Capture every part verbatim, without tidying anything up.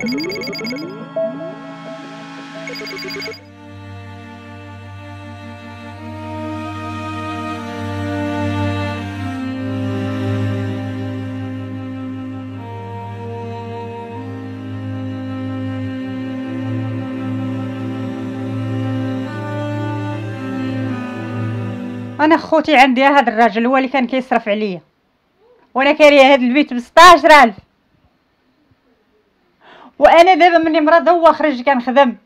you. انا خوتي عندي هذا الراجل هو اللي كان كيصرف عليا وانا كاريه هذا البيت ب ستة عشر ألف، وانا دابا مني مرض هو خرج كنخدم.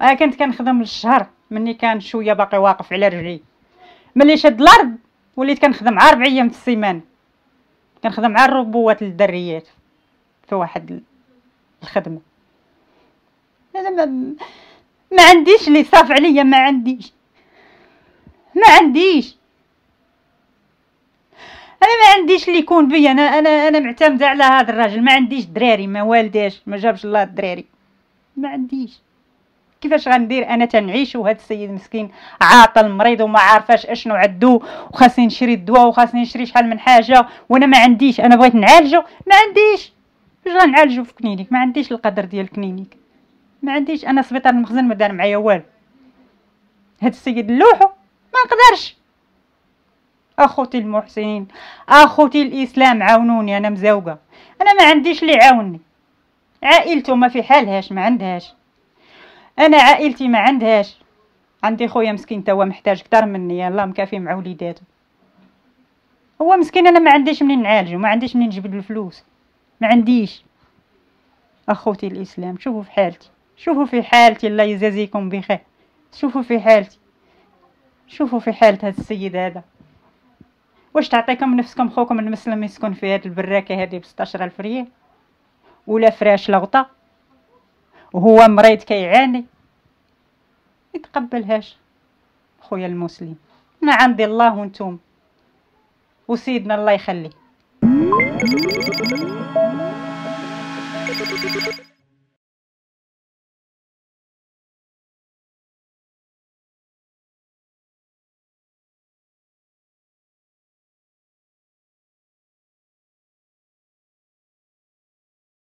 انا كنت كنخدم للشهر مني كان شويه باقي واقف على رجلي، ملي شد الارض وليت كنخدم عا ربع ايام في السيمانه، كنخدم عا الربوات للدريات في واحد الخدمه. انا ما عنديش اللي صرف عليا، ما عنديش ما عنديش انا ما عنديش اللي يكون بيا. انا انا انا معتمده على هذا الراجل، ما عنديش دراري، ما والداش ما جابش الله الدراري، ما عنديش. كيفاش غندير انا تنعيش وهذا السيد مسكين عاطل مريض وما عارفاش اشنو عدو، وخاصني نشري الدواء وخاصني نشري شحال من حاجه وانا ما عنديش. انا بغيت نعالجه ما عنديش، واش غنعالجو في كنينيك؟ ما عنديش القدر ديال كنينيك، ما عنديش. انا سبيطار المخزن ما دار معايا والو، هاد السيد اللوحو ما نقدرش. اخوتي المحسنين اخوتي الاسلام عاونوني، انا مزوقه، انا ما عنديش اللي عاوني. عائلته ما في حالهاش، ما عندهاش. انا عائلتي ما عندهاش. عندي خويا مسكين تا هو محتاج كتر مني، الله مكافي مع وليداتو، هو مسكين. انا ما عنديش منين نعالجو، ما عنديش منين نجبد الفلوس، ما عنديش. اخوتي الاسلام شوفوا في حالتي، شوفوا في حالتي، الله يجازيكم بخير. شوفوا في حالتي، شوفوا في حالة هذا السيد هذا. واش تعطيكم نفسكم خوكم المسلم يسكن في هاد البراكه هادي ب ستة عشر ألف ريال ولا فراش لغطه وهو مريض كيعاني؟ يتقبلهاش خويا المسلم. انا عندي الله وانتم وسيدنا الله يخلي